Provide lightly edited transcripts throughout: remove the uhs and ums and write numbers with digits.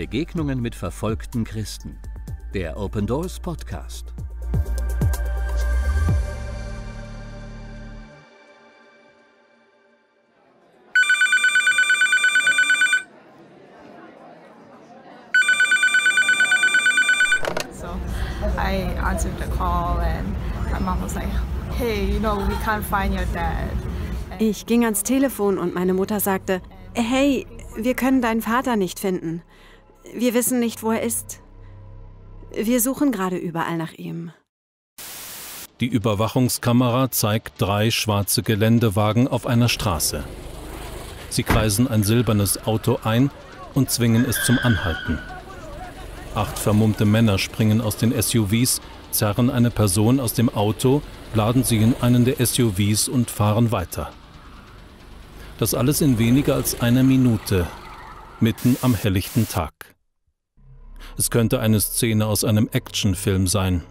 Begegnungen mit verfolgten Christen. Der Open Doors Podcast. So, I answered the call and my mom was like, hey, you know, we can't find your dad. Ich ging ans Telefon und meine Mutter sagte, hey, wir können deinen Vater nicht finden. Wir wissen nicht, wo er ist. Wir suchen gerade überall nach ihm. Die Überwachungskamera zeigt 3 schwarze Geländewagen auf einer Straße. Sie kreisen ein silbernes Auto ein und zwingen es zum Anhalten. 8 vermummte Männer springen aus den SUVs, zerren eine Person aus dem Auto, laden sie in einen der SUVs und fahren weiter. Das alles in weniger als einer Minute, mitten am helllichten Tag. Es könnte eine Szene aus einem Actionfilm sein.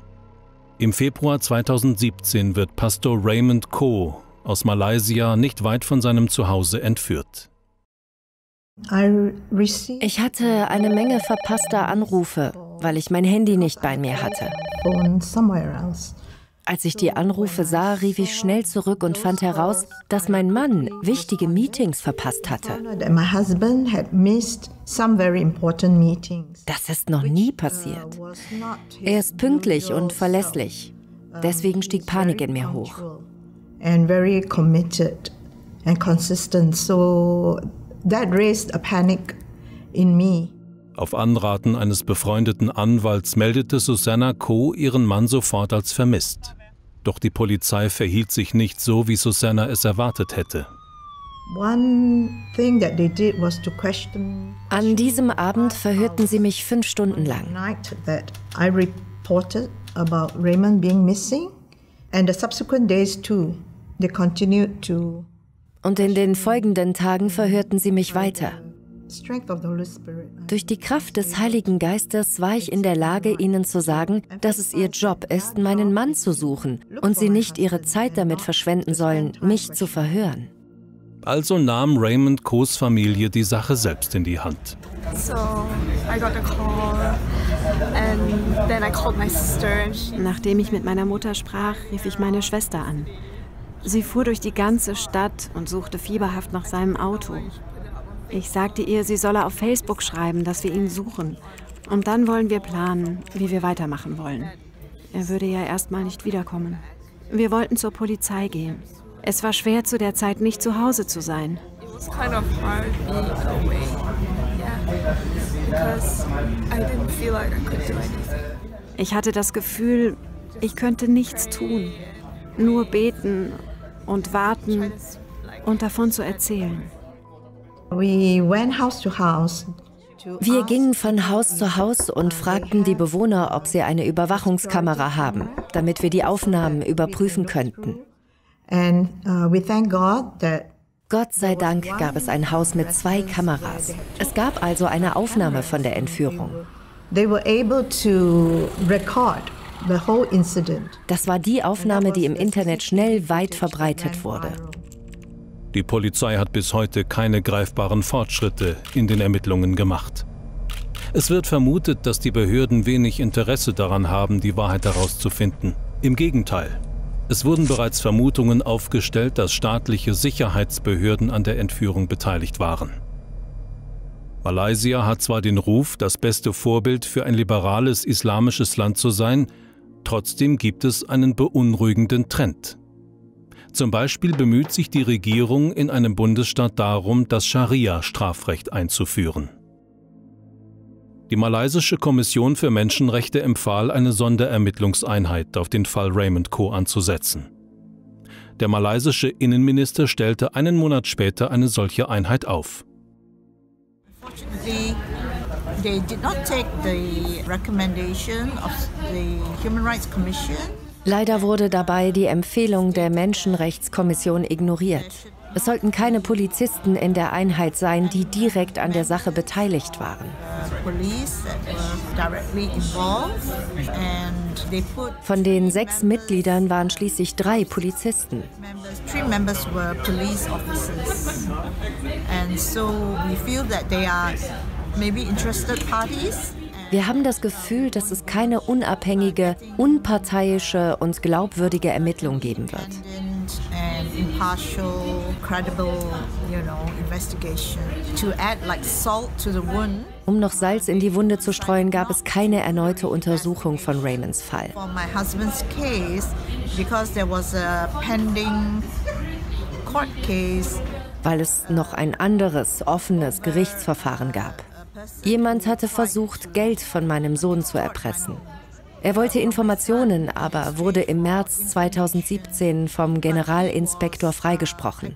Im Februar 2017 wird Pastor Raymond Koh aus Malaysia nicht weit von seinem Zuhause entführt. Ich hatte eine Menge verpasster Anrufe, weil ich mein Handy nicht bei mir hatte. Als ich die Anrufe sah, rief ich schnell zurück und fand heraus, dass mein Mann wichtige Meetings verpasst hatte. Das ist noch nie passiert. Er ist pünktlich und verlässlich. Deswegen stieg Panik in mir hoch. Auf Anraten eines befreundeten Anwalts meldete Susanna Koh ihren Mann sofort als vermisst. Doch die Polizei verhielt sich nicht so, wie Susanna es erwartet hätte. An diesem Abend verhörten sie mich 5 Stunden lang. Und in den folgenden Tagen verhörten sie mich weiter. Durch die Kraft des Heiligen Geistes war ich in der Lage, ihnen zu sagen, dass es ihr Job ist, meinen Mann zu suchen und sie nicht ihre Zeit damit verschwenden sollen, mich zu verhören. Also nahm Raymond Kohs Familie die Sache selbst in die Hand. Nachdem ich mit meiner Mutter sprach, rief ich meine Schwester an. Sie fuhr durch die ganze Stadt und suchte fieberhaft nach seinem Auto. Ich sagte ihr, sie solle auf Facebook schreiben, dass wir ihn suchen. Und dann wollen wir planen, wie wir weitermachen wollen. Er würde ja erstmal nicht wiederkommen. Wir wollten zur Polizei gehen. Es war schwer, zu der Zeit nicht zu Hause zu sein. Ich hatte das Gefühl, ich könnte nichts tun. Nur beten und warten und davon zu erzählen. Wir gingen von Haus zu Haus und fragten die Bewohner, ob sie eine Überwachungskamera haben, damit wir die Aufnahmen überprüfen könnten. Gott sei Dank gab es ein Haus mit 2 Kameras. Es gab also eine Aufnahme von der Entführung. Das war die Aufnahme, die im Internet schnell weit verbreitet wurde. Die Polizei hat bis heute keine greifbaren Fortschritte in den Ermittlungen gemacht. Es wird vermutet, dass die Behörden wenig Interesse daran haben, die Wahrheit herauszufinden. Im Gegenteil, es wurden bereits Vermutungen aufgestellt, dass staatliche Sicherheitsbehörden an der Entführung beteiligt waren. Malaysia hat zwar den Ruf, das beste Vorbild für ein liberales islamisches Land zu sein, trotzdem gibt es einen beunruhigenden Trend. Zum Beispiel bemüht sich die Regierung in einem Bundesstaat darum, das Scharia-Strafrecht einzuführen. Die malaysische Kommission für Menschenrechte empfahl, eine Sonderermittlungseinheit auf den Fall Raymond Koh anzusetzen. Der malaysische Innenminister stellte einen Monat später eine solche Einheit auf. Leider wurde dabei die Empfehlung der Menschenrechtskommission ignoriert. Es sollten keine Polizisten in der Einheit sein, die direkt an der Sache beteiligt waren. Von den 6 Mitgliedern waren schließlich 3 Polizisten. Wir haben das Gefühl, dass es keine unabhängige, unparteiische und glaubwürdige Ermittlung geben wird. Um noch Salz in die Wunde zu streuen, gab es keine erneute Untersuchung von Raymonds Fall. Weil es noch ein anderes, offenes Gerichtsverfahren gab. Jemand hatte versucht, Geld von meinem Sohn zu erpressen. Er wollte Informationen, aber wurde im März 2017 vom Generalinspektor freigesprochen.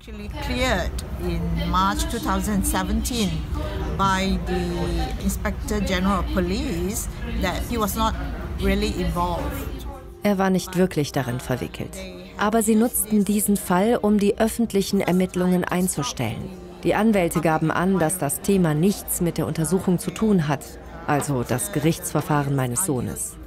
Er war nicht wirklich darin verwickelt. Aber sie nutzten diesen Fall, um die öffentlichen Ermittlungen einzustellen. Die Anwälte gaben an, dass das Thema nichts mit der Untersuchung zu tun hat, also das Gerichtsverfahren meines Sohnes.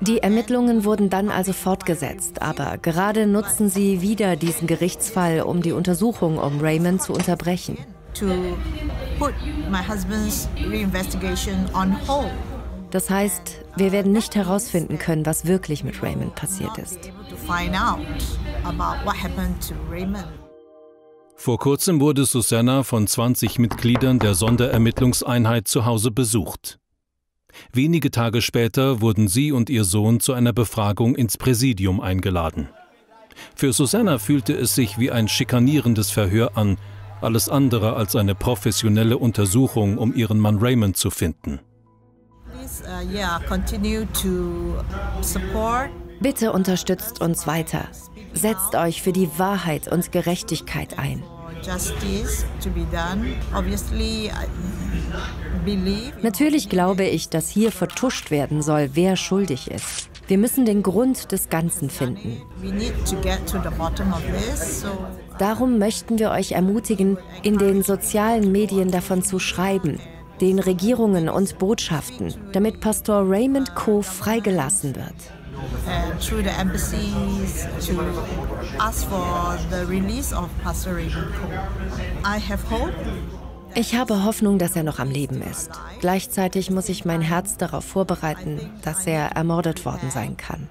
Die Ermittlungen wurden dann also fortgesetzt, aber gerade nutzen sie wieder diesen Gerichtsfall, um die Untersuchung um Raymond zu unterbrechen. Das heißt, wir werden nicht herausfinden können, was wirklich mit Raymond passiert ist. Vor kurzem wurde Susanna von 20 Mitgliedern der Sonderermittlungseinheit zu Hause besucht. Wenige Tage später wurden sie und ihr Sohn zu einer Befragung ins Präsidium eingeladen. Für Susanna fühlte es sich wie ein schikanierendes Verhör an, alles andere als eine professionelle Untersuchung, um ihren Mann Raymond zu finden. Bitte unterstützt uns weiter. Setzt euch für die Wahrheit und Gerechtigkeit ein. Natürlich glaube ich, dass hier vertuscht werden soll, wer schuldig ist. Wir müssen den Grund des Ganzen finden. Darum möchten wir euch ermutigen, in den sozialen Medien davon zu schreiben, den Regierungen und Botschaften, damit Pastor Raymond Koh freigelassen wird. Ich habe Hoffnung, dass er noch am Leben ist. Gleichzeitig muss ich mein Herz darauf vorbereiten, dass er ermordet worden sein kann.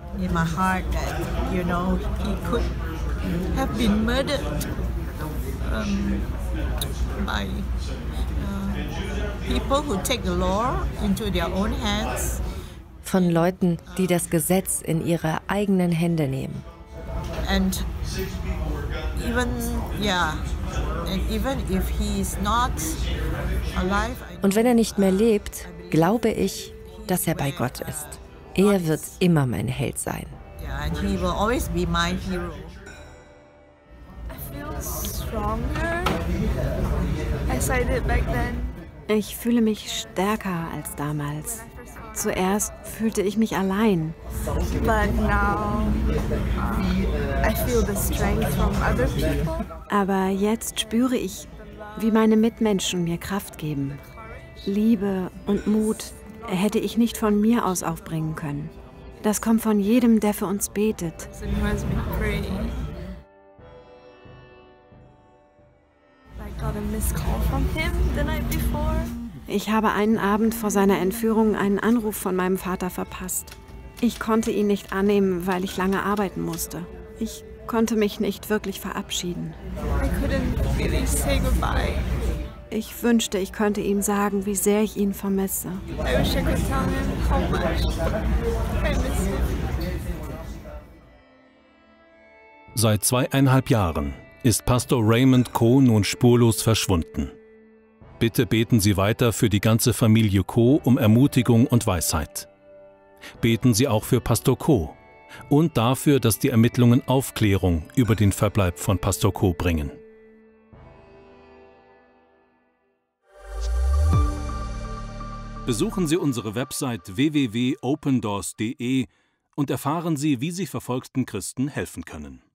Von Leuten, die das Gesetz in ihre eigenen Hände nehmen. Und wenn er nicht mehr lebt, glaube ich, dass er bei Gott ist. Er wird immer mein Held sein. Ich fühle mich stärker als damals. Zuerst fühlte ich mich allein. Aber jetzt spüre ich, wie meine Mitmenschen mir Kraft geben. Liebe und Mut hätte ich nicht von mir aus aufbringen können. Das kommt von jedem, der für uns betet. Ich habe einen Abend vor seiner Entführung einen Anruf von meinem Vater verpasst. Ich konnte ihn nicht annehmen, weil ich lange arbeiten musste. Ich konnte mich nicht wirklich verabschieden. Ich wünschte, ich könnte ihm sagen, wie sehr ich ihn vermisse. Seit 2,5 Jahren ist Pastor Raymond Koh nun spurlos verschwunden. Bitte beten Sie weiter für die ganze Familie Koh um Ermutigung und Weisheit. Beten Sie auch für Pastor Koh und dafür, dass die Ermittlungen Aufklärung über den Verbleib von Pastor Koh bringen. Besuchen Sie unsere Website www.opendoors.de und erfahren Sie, wie Sie verfolgten Christen helfen können.